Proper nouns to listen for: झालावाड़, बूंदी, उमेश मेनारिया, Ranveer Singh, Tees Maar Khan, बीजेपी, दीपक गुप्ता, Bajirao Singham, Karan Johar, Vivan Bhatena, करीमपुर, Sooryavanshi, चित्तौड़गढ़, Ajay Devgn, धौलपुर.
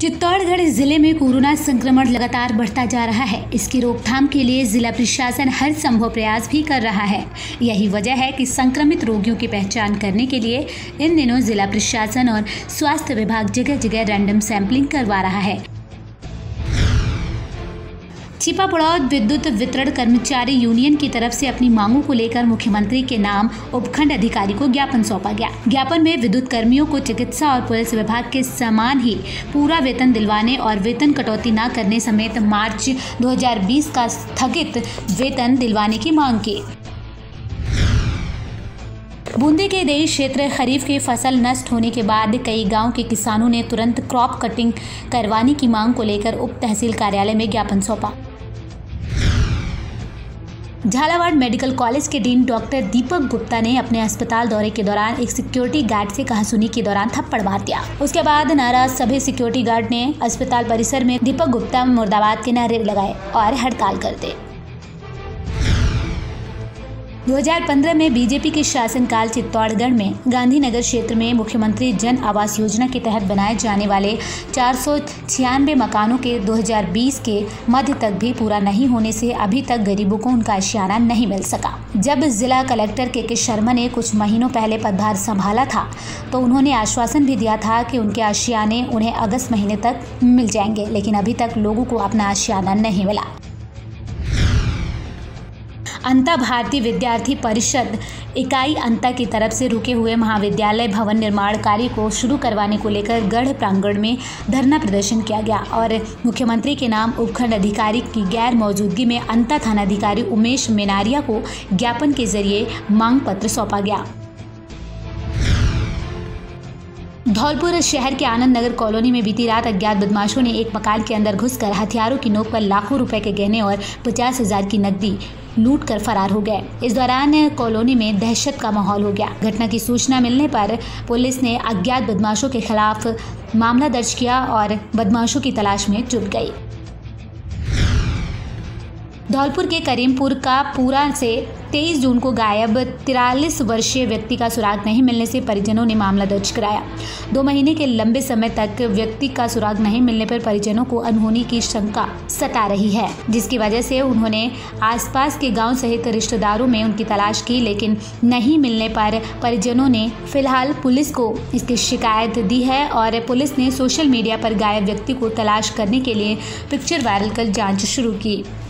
चित्तौड़गढ़ जिले में कोरोना संक्रमण लगातार बढ़ता जा रहा है। इसकी रोकथाम के लिए जिला प्रशासन हर संभव प्रयास भी कर रहा है। यही वजह है कि संक्रमित रोगियों की पहचान करने के लिए इन दिनों जिला प्रशासन और स्वास्थ्य विभाग जगह जगह रैंडम सैंपलिंग करवा रहा है। छिपा पड़ौत विद्युत वितरण कर्मचारी यूनियन की तरफ से अपनी मांगों को लेकर मुख्यमंत्री के नाम उपखंड अधिकारी को ज्ञापन सौंपा गया। ज्ञापन में विद्युत कर्मियों को चिकित्सा और पुलिस विभाग के समान ही पूरा वेतन दिलवाने और वेतन कटौती न करने समेत मार्च 2020 का स्थगित वेतन दिलवाने की मांग की। बूंदी के देश क्षेत्र खरीफ की फसल नष्ट होने के बाद कई गांव के किसानों ने तुरंत क्रॉप कटिंग करवाने की मांग को लेकर उप तहसील कार्यालय में ज्ञापन सौंपा। झालावाड़ मेडिकल कॉलेज के डीन डॉक्टर दीपक गुप्ता ने अपने अस्पताल दौरे के दौरान एक सिक्योरिटी गार्ड से कहासुनी के दौरान थप्पड़ मार दिया। उसके बाद नाराज सभी सिक्योरिटी गार्ड ने अस्पताल परिसर में दीपक गुप्ता मुर्दाबाद के नारे लगाए और हड़ताल कर दी। 2015 में बीजेपी के शासनकाल चित्तौड़गढ़ में गांधीनगर क्षेत्र में मुख्यमंत्री जन आवास योजना के तहत बनाए जाने वाले 496 मकानों के 2020 के मध्य तक भी पूरा नहीं होने से अभी तक गरीबों को उनका आशियाना नहीं मिल सका। जब जिला कलेक्टर के शर्मा ने कुछ महीनों पहले पदभार संभाला था तो उन्होंने आश्वासन भी दिया था कि उनके आशियाने उन्हें अगस्त महीने तक मिल जाएंगे, लेकिन अभी तक लोगों को अपना आशियाना नहीं मिला। अंता भारतीय विद्यार्थी परिषद इकाई अंता की तरफ से रुके हुए महाविद्यालय भवन निर्माण कार्य को शुरू करवाने को लेकर गढ़ प्रांगण में धरना प्रदर्शन किया गया और मुख्यमंत्री के नाम उपखंड अधिकारी की गैर मौजूदगी में अंता थानाधिकारी उमेश मेनारिया को ज्ञापन के जरिए मांग पत्र सौंपा गया। धौलपुर शहर के आनंद नगर कॉलोनी में बीती रात अज्ञात बदमाशों ने एक मकान के अंदर घुसकर हथियारों की नोक पर लाखों रुपए के गहने और 50,000 की नकदी लूट कर फरार हो गए। इस दौरान कॉलोनी में दहशत का माहौल हो गया। घटना की सूचना मिलने पर पुलिस ने अज्ञात बदमाशों के खिलाफ मामला दर्ज किया और बदमाशों की तलाश में जुट गई। धौलपुर के करीमपुर का पूरा से 23 जून को गायब 43 वर्षीय व्यक्ति का सुराग नहीं मिलने से परिजनों ने मामला दर्ज कराया। 2 महीने के लंबे समय तक व्यक्ति का सुराग नहीं मिलने पर परिजनों को अनहोनी की शंका सता रही है, जिसकी वजह से उन्होंने आसपास के गांव सहित रिश्तेदारों में उनकी तलाश की, लेकिन नहीं मिलने पर परिजनों ने फिलहाल पुलिस को इसकी शिकायत दी है और पुलिस ने सोशल मीडिया पर गायब व्यक्ति को तलाश करने के लिए पिक्चर वायरल कर जाँच शुरू की।